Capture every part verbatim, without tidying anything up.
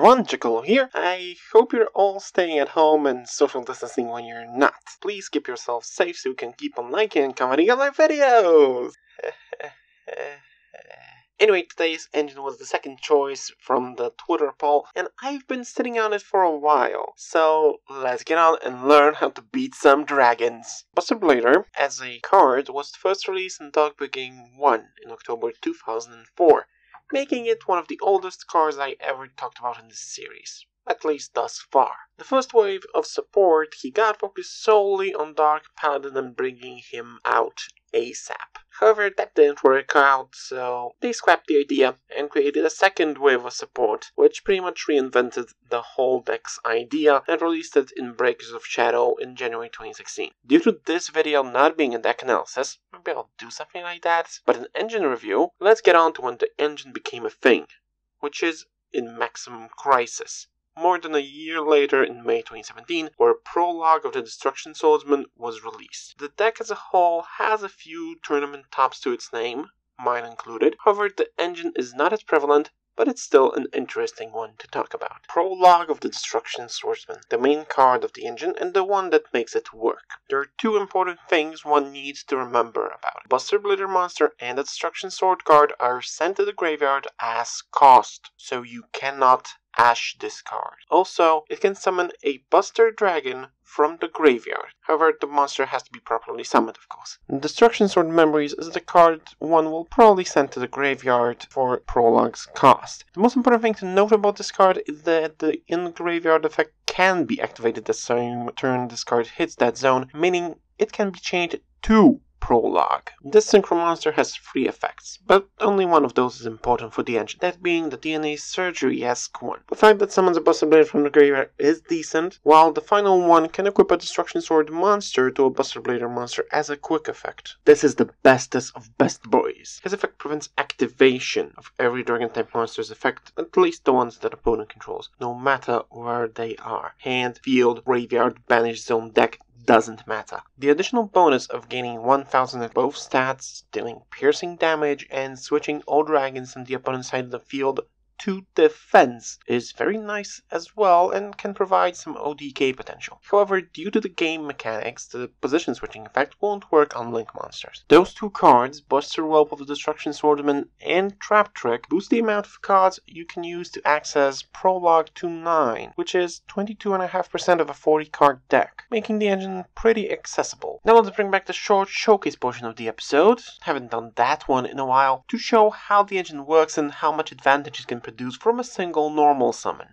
everyone, Jacollo here. I hope you're all staying at home and social distancing when you're not. Please keep yourselves safe so you can keep on liking and commenting on my videos! Anyway, today's engine was the second choice from the Twitter poll, and I've been sitting on it for a while. So let's get on and learn how to beat some dragons. Buster Blader, as a card, was first released in Dog Game one in October two thousand four, making it one of the oldest cards I ever talked about in this series, at least thus far. The first wave of support he got focused solely on Dark Paladin and bringing him out ASAP. However, that didn't work out, so they scrapped the idea and created a second wave of support, which pretty much reinvented the whole deck's idea and released it in Breakers of Shadow in January twenty sixteen. Due to this video not being a deck analysis, maybe I'll do something like that, but an engine review, let's get on to when the engine became a thing, which is in Maximum Crisis. More than a year later, in May twenty seventeen, where Prologue of the Destruction Swordsman was released. The deck as a whole has a few tournament tops to its name, mine included. However, the engine is not as prevalent, but it's still an interesting one to talk about. Prologue of the Destruction Swordsman, the main card of the engine and the one that makes it work. There are two important things one needs to remember about it. Buster Blader Monster and the Destruction Sword Guard are sent to the graveyard as cost, so you cannot Ash this card. Also, it can summon a Buster Dragon from the graveyard. However, the monster has to be properly summoned, of course. Destruction Sword Memories is the card one will probably send to the graveyard for Prologue's cost. The most important thing to note about this card is that the in-graveyard effect can be activated the same turn this card hits that zone, meaning it can be changed to Prologue. This synchro monster has three effects, but only one of those is important for the engine, that being the D N A surgery-esque one. The fact that summons a Buster Blader from the graveyard is decent, while the final one can equip a Destruction Sword monster to a Buster Blader monster as a quick effect. This is the bestest of best boys. His effect prevents activation of every dragon-type monster's effect, at least the ones that opponent controls, no matter where they are. Hand, field, graveyard, banish zone, deck, doesn't matter. The additional bonus of gaining one thousand at both stats, dealing piercing damage, and switching all dragons on the opponent's side of the field to defense is very nice as well and can provide some O D K potential. However, due to the game mechanics, the position switching effect won't work on link monsters. Those two cards, Buster Whelp of the Destruction Swordsman and Trap Trick, boost the amount of cards you can use to access Prologue to nine, which is twenty-two point five percent of a forty card deck, making the engine pretty accessible. Now let's bring back the short showcase portion of the episode, haven't done that one in a while, to show how the engine works and how much advantage it can produce from a single normal summon.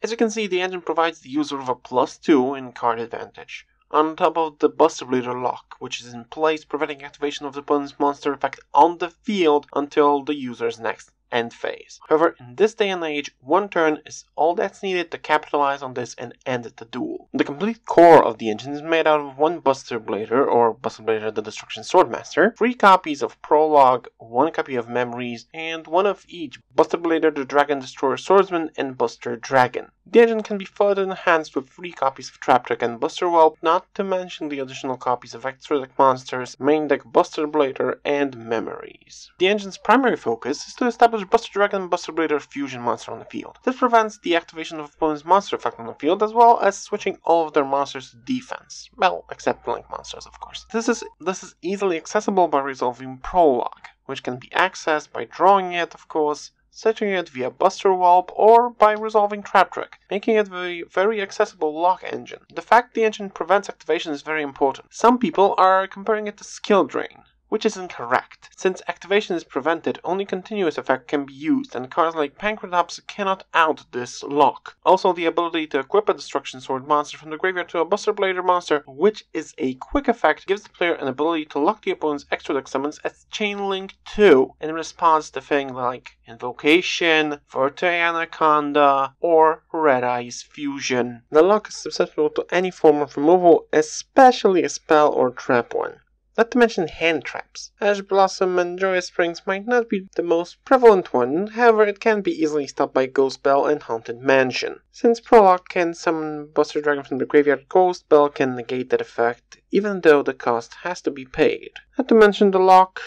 As you can see, the engine provides the user with a plus two in card advantage, on top of the Buster Blader lock, which is in place, preventing activation of the opponent's monster effect on the field until the user's next end phase. However, in this day and age, one turn is all that's needed to capitalize on this and end the duel. The complete core of the engine is made out of one Buster Blader, or Buster Blader the Destruction Swordmaster, three copies of Prologue, one copy of Memories, and one of each Buster Blader the Dragon Destroyer Swordsman and Buster Dragon. The engine can be further enhanced with three copies of Trap Trek and Buster Whelp, not to mention the additional copies of Extra Deck Monsters, Main Deck Buster Blader, and Memories. The engine's primary focus is to establish Buster Dragon and Buster Blader Fusion monster on the field. This prevents the activation of opponent's monster effect on the field, as well as switching all of their monsters to defense. Well, except blank monsters, of course. This is, this is easily accessible by resolving Prologue, which can be accessed by drawing it, of course, searching it via Buster Warp, or by resolving Trap Trick, making it a very, very accessible lock engine. The fact the engine prevents activation is very important. Some people are comparing it to Skill Drain, which is incorrect. Since activation is prevented, only continuous effect can be used, and cards like Pankratops cannot out this lock. Also, the ability to equip a Destruction Sword monster from the graveyard to a Buster Blader monster, which is a quick effect, gives the player an ability to lock the opponent's extra deck summons as Chainlink two in response to things like Invocation, Forte Anaconda, or Red-Eyes Fusion. The lock is susceptible to any form of removal, especially a spell or trap one. Not to mention hand traps. Ash Blossom and Joyous Springs might not be the most prevalent one, however it can be easily stopped by Ghost Bell and Haunted Mansion. Since Pro Lock can summon Buster Dragon from the graveyard, Ghost Bell can negate that effect, even though the cost has to be paid. Not to mention the lock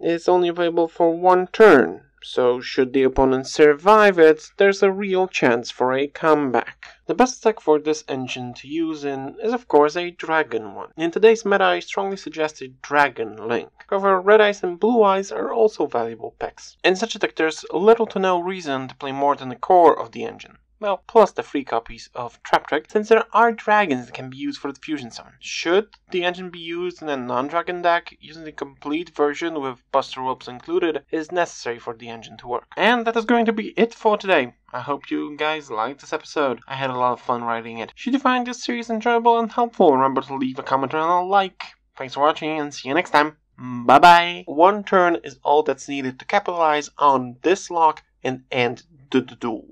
is only available for one turn, so should the opponent survive it, there's a real chance for a comeback. The best deck for this engine to use in is of course a dragon one. In today's meta, I strongly suggest a dragon link. However, red eyes and blue eyes are also valuable picks. In such a deck, there's little to no reason to play more than the core of the engine. Well, plus the free copies of Trap Trick, since there are dragons that can be used for the fusion summon. Should the engine be used in a non-dragon deck, using the complete version with Buster Wolves included is necessary for the engine to work. And that is going to be it for today. I hope you guys liked this episode. I had a lot of fun writing it. Should you find this series enjoyable and helpful, remember to leave a comment and a like. Thanks for watching and see you next time. Bye bye. One turn is all that's needed to capitalize on this lock and end the duel.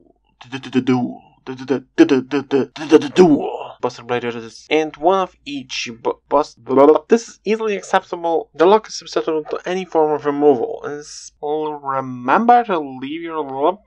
Duel. Duel. Buster Blader and one of each bust. This is easily acceptable. The lock is susceptible to any form of removal. And remember to leave your.